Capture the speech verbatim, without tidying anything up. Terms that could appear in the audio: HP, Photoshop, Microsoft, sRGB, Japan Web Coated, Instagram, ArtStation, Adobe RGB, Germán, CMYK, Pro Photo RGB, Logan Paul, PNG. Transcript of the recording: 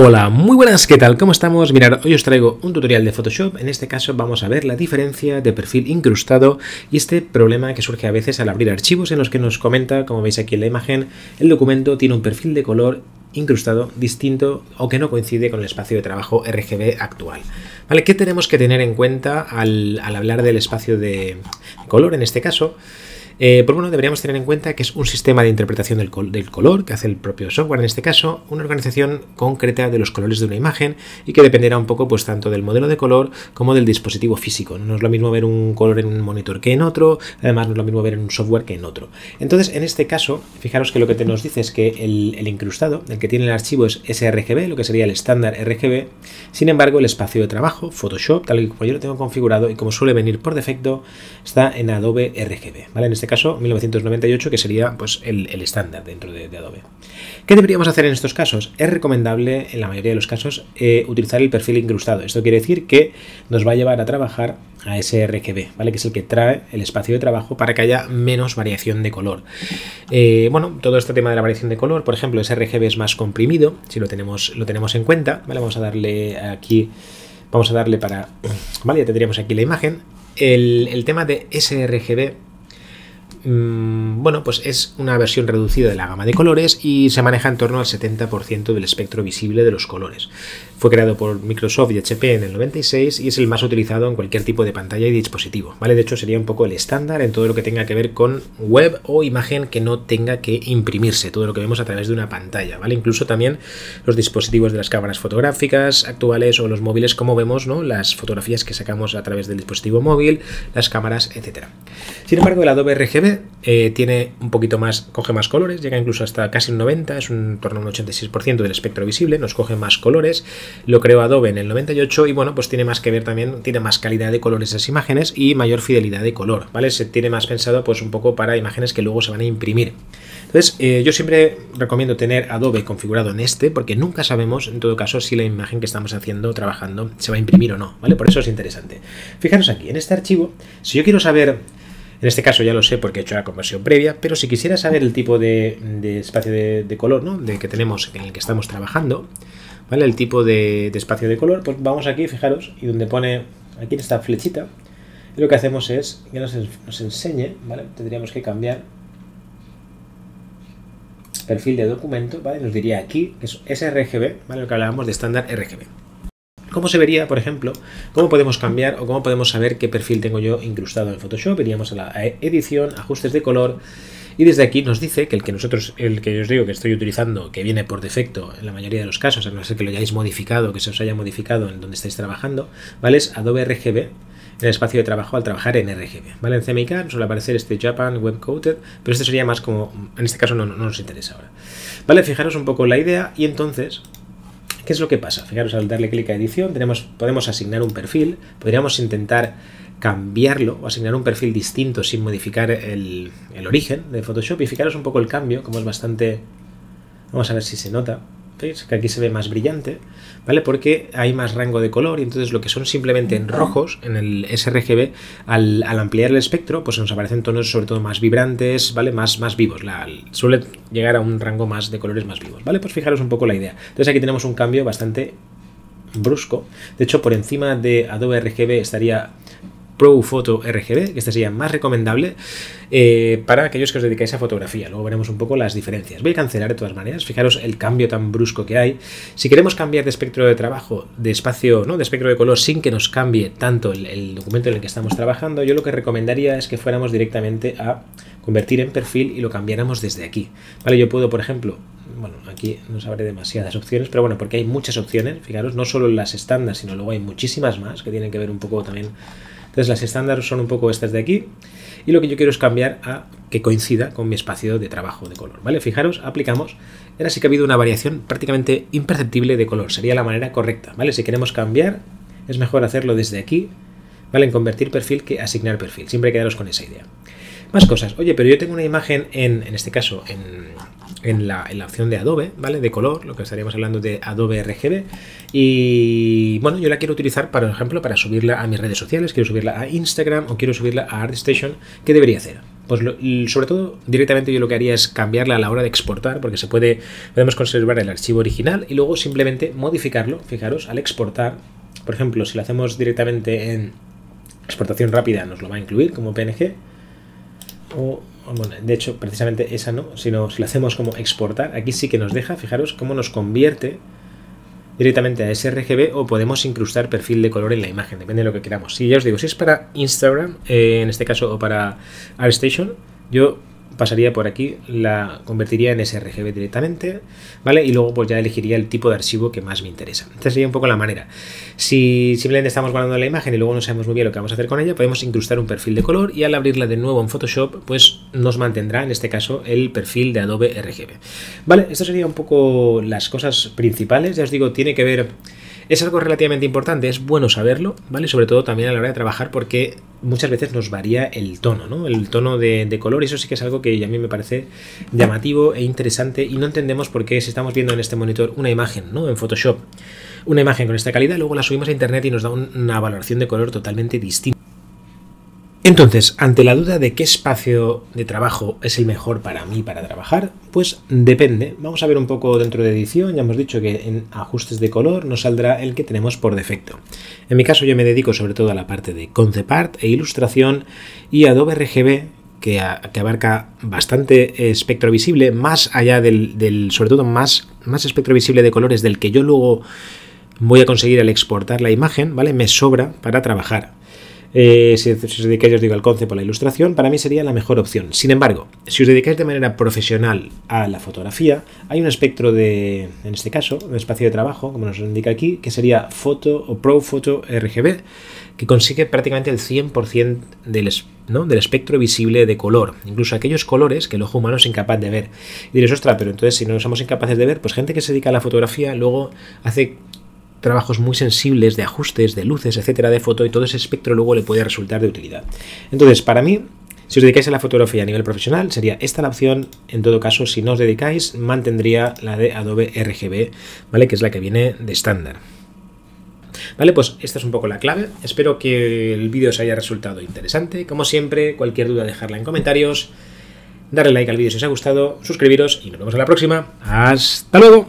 Hola, muy buenas, ¿qué tal? ¿Cómo estamos? Mirad, hoy os traigo un tutorial de Photoshop. En este caso vamos a ver la diferencia de perfil incrustado y este problema que surge a veces al abrir archivos en los que nos comenta, como veis aquí en la imagen, el documento tiene un perfil de color incrustado distinto o que no coincide con el espacio de trabajo R G B actual. ¿Vale? ¿Qué tenemos que tener en cuenta al, al hablar del espacio de color en este caso? Eh, por bueno, deberíamos tener en cuenta que es un sistema de interpretación del, col del color que hace el propio software, en este caso, una organización concreta de los colores de una imagen y que dependerá un poco pues tanto del modelo de color como del dispositivo físico. No es lo mismo ver un color en un monitor que en otro, además no es lo mismo ver en un software que en otro. Entonces, en este caso, fijaros que lo que nos dice es que el, el incrustado, el que tiene el archivo es sRGB, lo que sería el estándar R G B, sin embargo el espacio de trabajo, Photoshop, tal y como yo lo tengo configurado y como suele venir por defecto, está en Adobe R G B, ¿vale? En este caso mil novecientos noventa y ocho, que sería pues el, el estándar dentro de, de Adobe. ¿Qué deberíamos hacer en estos casos? Es recomendable en la mayoría de los casos eh, utilizar el perfil incrustado. Esto quiere decir que nos va a llevar a trabajar a sRGB, ¿vale? Que es el que trae el espacio de trabajo para que haya menos variación de color. Eh, bueno, todo este tema de la variación de color, por ejemplo, sRGB es más comprimido, si lo tenemos, lo tenemos en cuenta, ¿vale? Vamos a darle aquí, vamos a darle para, ¿vale? Ya tendríamos aquí la imagen. El, el tema de sRGB, bueno, pues es una versión reducida de la gama de colores y se maneja en torno al setenta por ciento del espectro visible de los colores. Fue creado por Microsoft y H P en el noventa y seis y es el más utilizado en cualquier tipo de pantalla y dispositivo, ¿vale? De hecho, sería un poco el estándar en todo lo que tenga que ver con web o imagen que no tenga que imprimirse, todo lo que vemos a través de una pantalla, ¿vale? Incluso también los dispositivos de las cámaras fotográficas actuales o los móviles, como vemos, ¿no? Las fotografías que sacamos a través del dispositivo móvil, las cámaras, etcétera. Sin embargo, el Adobe R G B Eh, tiene un poquito más, coge más colores, llega incluso hasta casi un noventa, es un torno a un ochenta y seis por ciento del espectro visible, nos coge más colores, lo creó Adobe en el noventa y ocho y bueno, pues tiene más que ver también, tiene más calidad de colores esas imágenes y mayor fidelidad de color, ¿vale? Se tiene más pensado pues un poco para imágenes que luego se van a imprimir. Entonces, eh, yo siempre recomiendo tener Adobe configurado en este porque nunca sabemos, en todo caso, si la imagen que estamos haciendo, trabajando, se va a imprimir o no, ¿vale? Por eso es interesante. Fijaros aquí, en este archivo, si yo quiero saber... En este caso ya lo sé porque he hecho la conversión previa, pero si quisiera saber el tipo de, de espacio de, de color, ¿no? De que tenemos, en el que estamos trabajando, ¿vale? El tipo de, de espacio de color, pues vamos aquí, fijaros, y donde pone aquí esta flechita, lo que hacemos es que nos, nos enseñe, ¿vale? Tendríamos que cambiar perfil de documento, ¿vale? Nos diría aquí, que es sRGB, ¿vale? Lo que hablábamos de estándar R G B. ¿Cómo se vería, por ejemplo? ¿Cómo podemos cambiar o cómo podemos saber qué perfil tengo yo incrustado en Photoshop? Iríamos a la edición, ajustes de color y desde aquí nos dice que el que nosotros, el que yo os digo que estoy utilizando, que viene por defecto en la mayoría de los casos, a no ser que lo hayáis modificado, que se os haya modificado en donde estáis trabajando, ¿vale? Es Adobe R G B. En el espacio de trabajo al trabajar en R G B, ¿vale? En C M Y K nos suele aparecer este Japan Web Coated, pero este sería más como, en este caso no, no nos interesa ahora, ¿vale? Fijaros un poco la idea y entonces... ¿Qué es lo que pasa? Fijaros, al darle clic a edición tenemos, podemos asignar un perfil, podríamos intentar cambiarlo o asignar un perfil distinto sin modificar el, el origen de Photoshop y fijaros un poco el cambio, como es bastante... Vamos a ver si se nota. ¿Veis? Que aquí se ve más brillante, ¿vale? Porque hay más rango de color y entonces lo que son simplemente en rojos, en el sRGB, al, al ampliar el espectro, pues nos aparecen tonos sobre todo más vibrantes, ¿vale? Más, más vivos, la, suele llegar a un rango más de colores más vivos, ¿vale? Pues fijaros un poco la idea. Entonces aquí tenemos un cambio bastante brusco. De hecho, por encima de Adobe R G B estaría... Pro Photo R G B, que este sería más recomendable eh, para aquellos que os dedicáis a fotografía. Luego veremos un poco las diferencias. Voy a cancelar de todas maneras. Fijaros el cambio tan brusco que hay. Si queremos cambiar de espectro de trabajo, de espacio, ¿no? De espectro de color sin que nos cambie tanto el, el documento en el que estamos trabajando, yo lo que recomendaría es que fuéramos directamente a convertir en perfil y lo cambiáramos desde aquí. Vale, yo puedo, por ejemplo... Bueno, aquí no sabré demasiadas opciones, pero bueno, porque hay muchas opciones, fijaros, no solo las estándar, sino luego hay muchísimas más que tienen que ver un poco también. Entonces las estándar son un poco estas de aquí y lo que yo quiero es cambiar a que coincida con mi espacio de trabajo de color, ¿vale? Fijaros, aplicamos, ahora sí que ha habido una variación prácticamente imperceptible de color, sería la manera correcta, ¿vale? Si queremos cambiar es mejor hacerlo desde aquí, ¿vale? En convertir perfil que asignar perfil, siempre quedaros con esa idea. Más cosas. Oye, pero yo tengo una imagen en, en este caso, en, en, la, en la opción de Adobe, ¿vale? De color, lo que estaríamos hablando de Adobe R G B. Y bueno, yo la quiero utilizar, por ejemplo, para subirla a mis redes sociales, quiero subirla a Instagram o quiero subirla a ArtStation. ¿Qué debería hacer? Pues lo, sobre todo, directamente yo lo que haría es cambiarla a la hora de exportar, porque se puede, podemos conservar el archivo original y luego simplemente modificarlo. Fijaros, al exportar, por ejemplo, si lo hacemos directamente en exportación rápida, nos lo va a incluir como P N G. O, bueno, de hecho, precisamente esa no, sino si lo hacemos como exportar, aquí sí que nos deja, fijaros cómo nos convierte directamente a sRGB, o podemos incrustar perfil de color en la imagen, depende de lo que queramos. Si ya os digo, si es para Instagram, eh, en este caso, o para ArtStation, yo pasaría por aquí, la convertiría en sRGB directamente, ¿vale? Y luego pues ya elegiría el tipo de archivo que más me interesa. Esta sería un poco la manera. Si simplemente estamos guardando la imagen y luego no sabemos muy bien lo que vamos a hacer con ella, podemos incrustar un perfil de color y al abrirla de nuevo en Photoshop, pues nos mantendrá, en este caso, el perfil de Adobe R G B. ¿Vale? Esto sería un poco las cosas principales. Ya os digo, tiene que ver... Es algo relativamente importante, es bueno saberlo, ¿vale? Sobre todo también a la hora de trabajar, porque muchas veces nos varía el tono, ¿no? El tono de, de color, y eso sí que es algo que a mí me parece llamativo e interesante, y no entendemos por qué, si estamos viendo en este monitor una imagen, ¿no? En Photoshop, una imagen con esta calidad, luego la subimos a internet y nos da una valoración de color totalmente distinta. Entonces, ante la duda de qué espacio de trabajo es el mejor para mí para trabajar, pues depende. Vamos a ver un poco dentro de edición. Ya hemos dicho que en ajustes de color nos saldrá el que tenemos por defecto. En mi caso yo me dedico sobre todo a la parte de concept art e ilustración, y Adobe R G B, que, a, que abarca bastante espectro visible, más allá del, del sobre todo más, más espectro visible de colores del que yo luego voy a conseguir al exportar la imagen, ¿vale? Me sobra para trabajar. Eh, si, si os dedicáis, os digo, al concepto o la ilustración, para mí sería la mejor opción. Sin embargo, si os dedicáis de manera profesional a la fotografía, hay un espectro de, en este caso, un espacio de trabajo, como nos indica aquí, que sería Foto o Pro Photo R G B, que consigue prácticamente el cien por ciento del, ¿no? del espectro visible de color, incluso aquellos colores que el ojo humano es incapaz de ver. Y diréis, ostras, pero entonces si no somos incapaces de ver, pues gente que se dedica a la fotografía luego hace trabajos muy sensibles de ajustes, de luces, etcétera, de foto, y todo ese espectro luego le puede resultar de utilidad. Entonces, para mí, si os dedicáis a la fotografía a nivel profesional, sería esta la opción. En todo caso, si no os dedicáis, mantendría la de Adobe R G B, ¿vale? Que es la que viene de estándar. Vale, pues esta es un poco la clave. Espero que el vídeo os haya resultado interesante. Como siempre, cualquier duda dejarla en comentarios, darle like al vídeo si os ha gustado, suscribiros y nos vemos en la próxima. ¡Hasta luego!